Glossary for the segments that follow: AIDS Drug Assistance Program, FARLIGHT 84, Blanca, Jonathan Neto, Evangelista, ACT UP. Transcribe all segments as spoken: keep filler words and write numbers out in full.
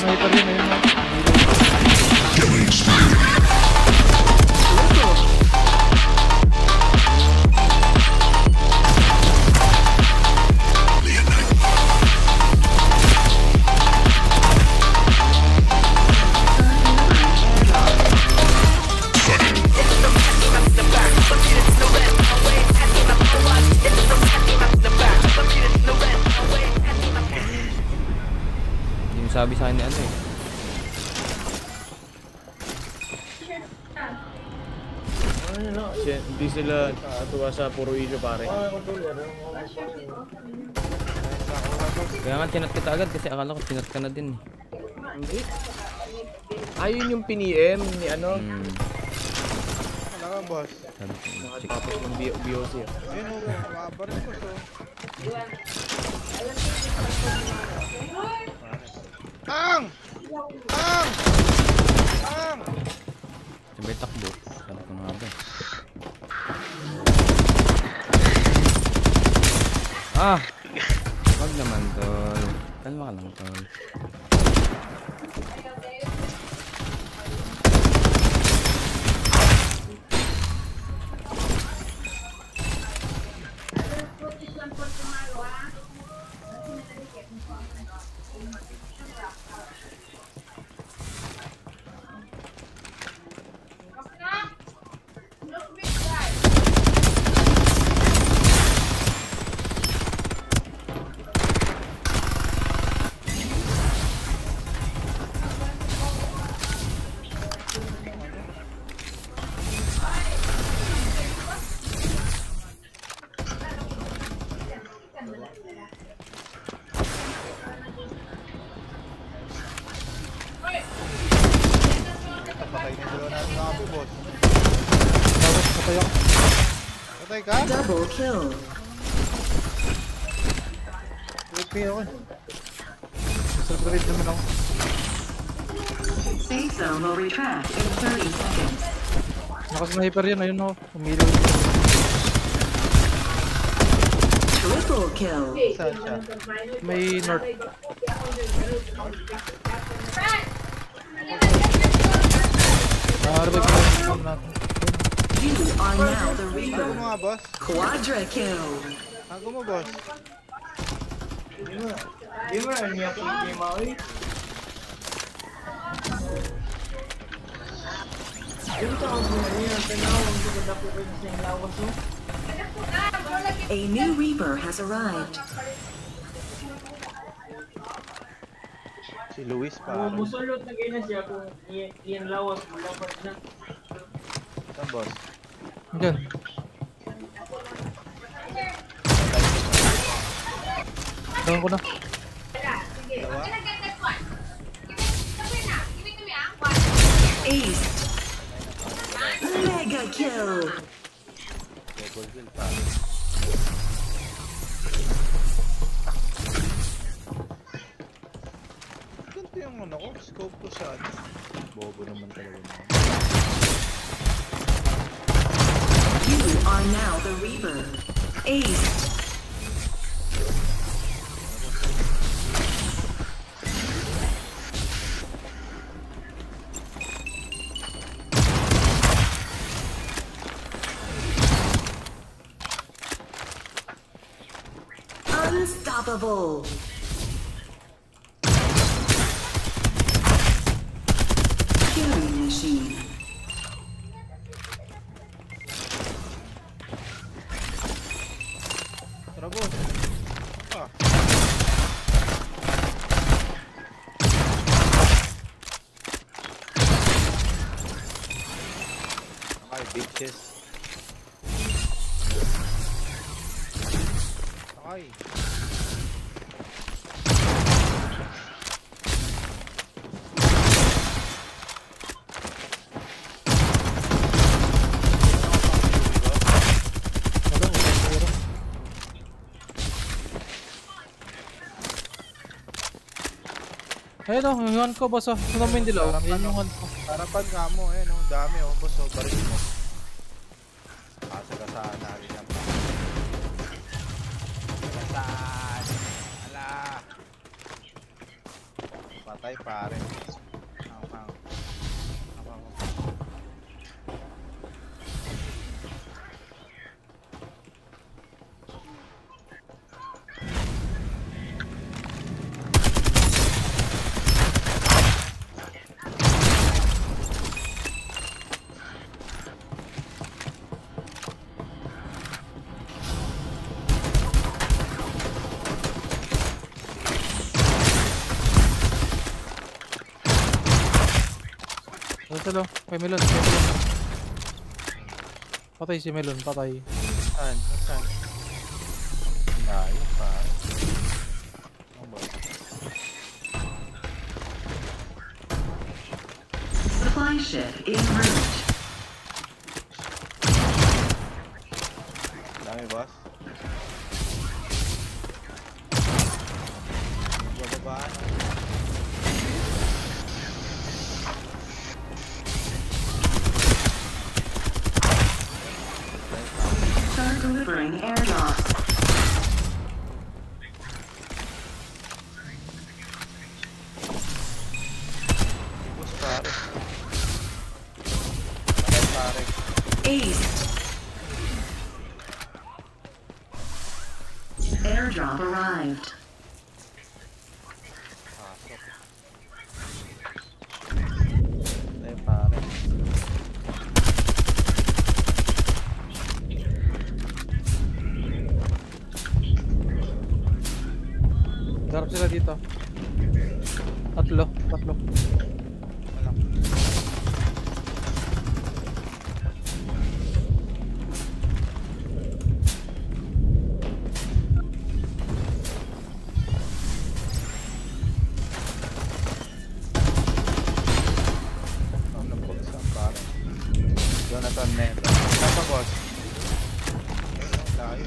sniper ही नहीं है। Sabi sa akin ni ano eh. Hindi sila tuwa sa puro issue pare. Kaya nga tinat kita agad kasi akala ko tinat ka na din eh. Hindi. Ayun yung piniem ni ano. Ano ka boss? Tapos ng B O C ah. Ayun o, mabarin ko to. Ang! Ang! Ang! Sabay takbo. Sarap ng mga ba. Ah! Wag naman tol. Kalma ka lang tol. Double kill. Okay, okay. Celebrate naman ako. Safe zone will retract in thirty seconds. Nakasniper yan, ayun ako. Umilo. Triple kill. Saan siya? May north. Narabag na lang natin. You are now the Reaper. Quadra kill. Ako mo, boss. Di ba, niya po yung game ako eh. Dito ako mo niya, tinawag ko na po kayo sa yung lawas mo. A new Reaper has arrived. Si Luis pa. Musulot na ganyan siya kung yung lawas mo lapat na. Saan, boss? Diyan. Tangan ko na. Ace. Mega kill. Double kill pala. Ganito yung ano ko, scope ko sa atin. Bobo naman talaga naman. You are now the Reaper. Ace. Unstoppable. Killing machine. Ayun o, yung hand ko boss o, saan mo yung dilaw? Ayun yung hand ko. Harapan nga mo, ayun o, ang dami o boss o, barin mo. Kasagasaan namin yan pa. Kasagasaan! Ala! patay pare. Hello, may melon, may melon. Patay si melon, patay. Saan? Saan? Layo pa. Ano ba? Supply ship in route. Dami boss. Bababaan. Delivering airdrop. East. Airdrop arrived. Darap sila dito. Tatlo, tatlo. Wala. Ano po sa para? Jonathan Neto. Tapos. Tayo.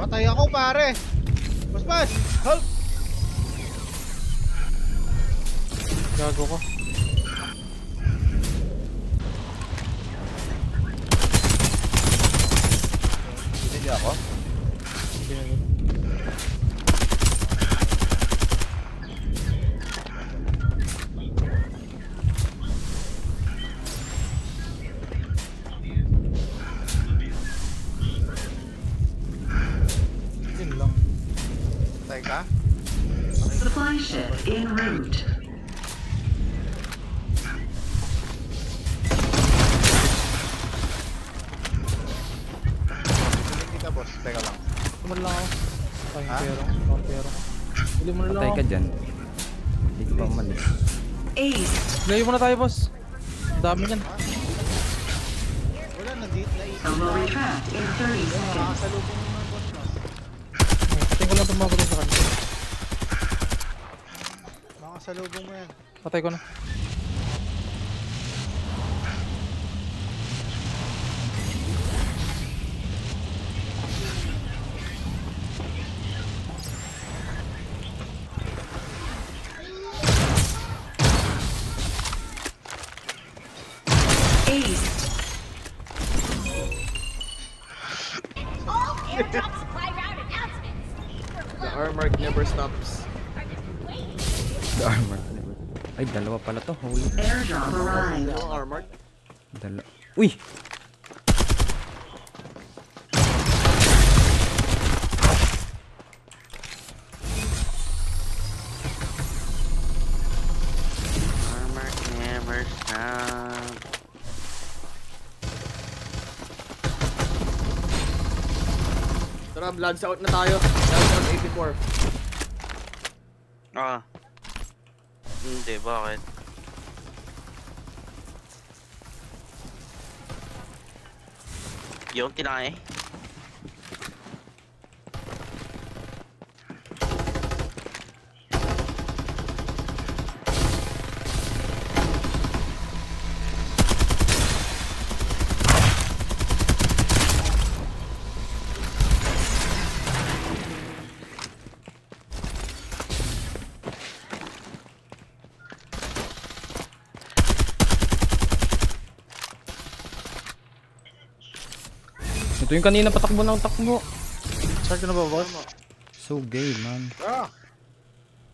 Patay ako pare. Bas bas. Help. Gago ko. Hindi ako. Hindi. Supply ship en route. Kita boss, teka lang. Tumalong ako. Pampero, pampero. Bili mo na lang. Patay ka dyan. Hindi ko pa malis. Ace. Layo muna tayo boss. Ang dami yan. Wala na date na isa. thirty seconds. Tingko lang tumagulo sa kanila. Makasalubong mo yan. Patay ko na. The armor never stops. The armor never. Ay, dalawa pala to. Holy. Airdrop arrived. Dalawang armor. Dalawa. Uy! Armor never stops. Tara, vlogs out na tayo. eighty-four. Ah. Hindi, bakit? Yung tinay. Ito yung kanina patakbo ng takbo. Start na ba boss? So gay man. Ah!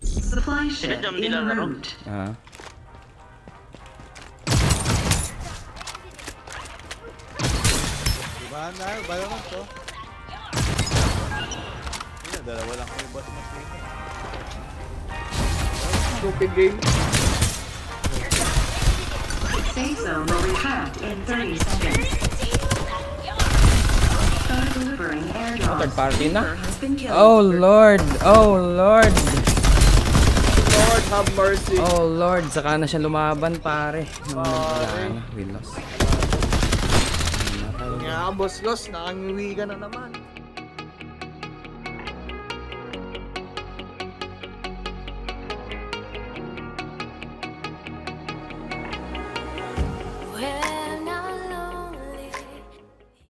Supply ship in route. Ah. Ibahan na, bayo na to. Hindi, dalawa lang kami boss na play. Stupid game. Safe zone will retract in thirty seconds. Third party na? Oh Lord! Oh Lord! Lord have mercy! Oh Lord! Saka na siya lumaban pare. Wala na. We lost. Nga boss lost. Nakangiwi ka na naman.